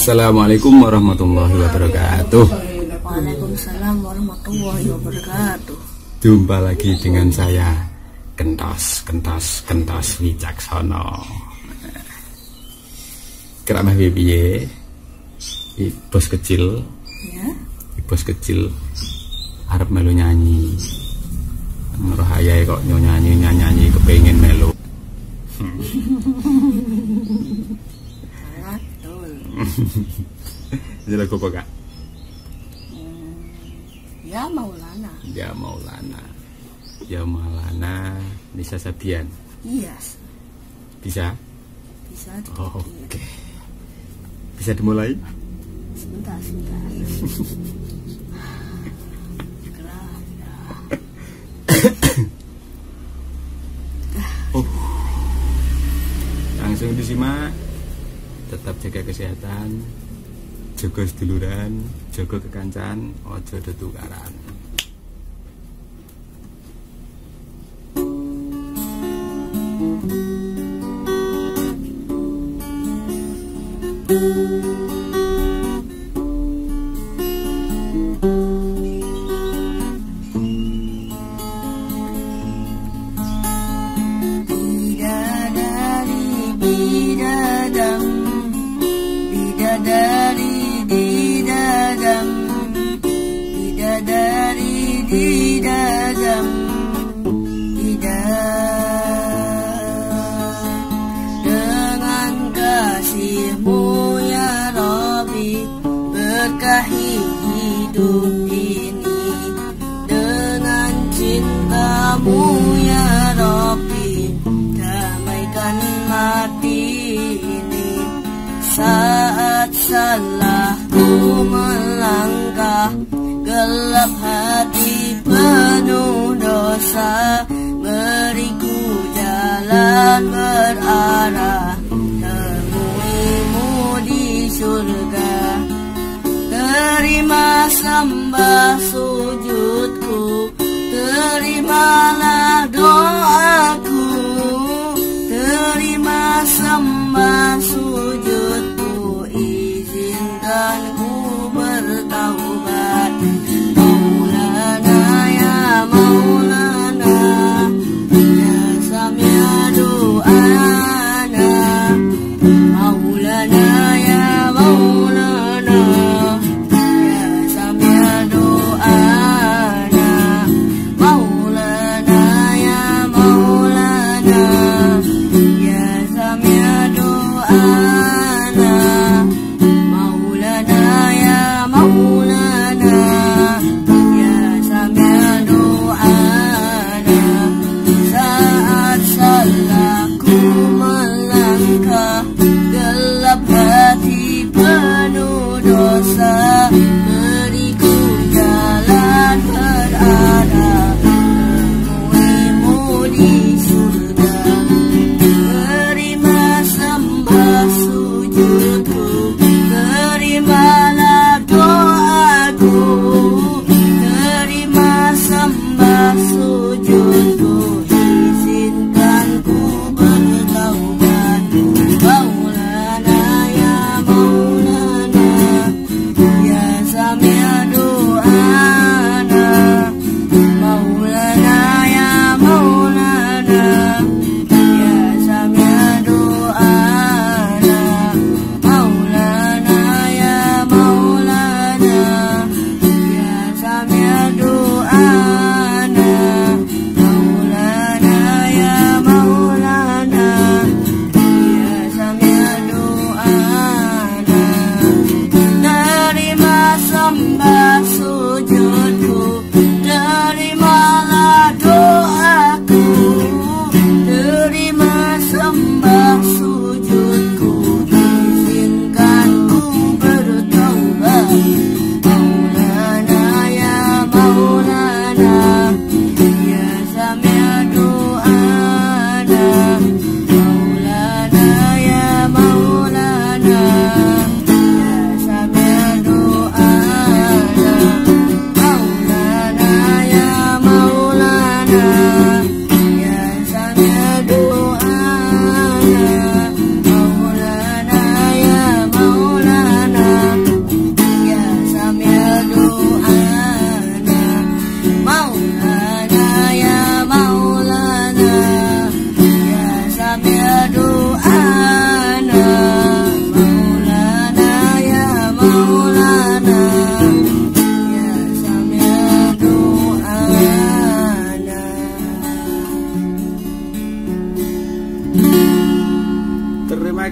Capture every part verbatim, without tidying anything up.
Assalamualaikum warahmatullahi wabarakatuh. Waalaikumsalam warahmatullahi wabarakatuh. Jumpa lagi dengan saya Kentos, Kentos, Kentos Wicaksono. Keramah piye? Ibas kecil. Ya. Ibas kecil arep melu nyanyi. Ngeroh ayahe kok nyanyi-nyanyi kepengin melu. Ini lagu apa, Kak? Ya Maulana. Ya Maulana. Ya Maulana Nisa Sabian. Iya. Bisa? Bisa. Oh, oke. Okay. Bisa dimulai? Sebentar, sebentar. Oh. Langsung disimak. Tetap jaga kesehatan, jaga seduluran, jaga kekancan, ojo detukaran. Berkahi hidup ini dengan cintamu ya Rabbi, damaikan mati ini saat salahku melangkah, gelap hati penuh dosa, beriku jalan berarah temuimu di surga. Terima sembah sujudku, terimalah doaku, terima sembah sujudku, izinkan ku bertaubat. Maulana ya Maulana, ya Samia doana, Maulana ya Maulana. Oh,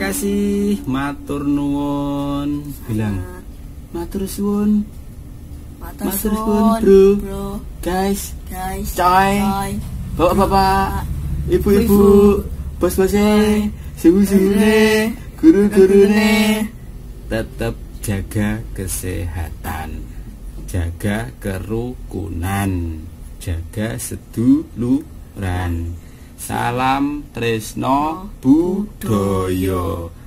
kasih. Matur nuwun. Bilang. Matur suwun. Matur suwun, bro. bro. Guys, guys. Coy. Bapak-bapak, ibu-ibu, bos-bosnya, suhu-suhune, guru-gurune, tetap jaga kesehatan, jaga kerukunan, jaga seduluran. Salam tresno budoyo.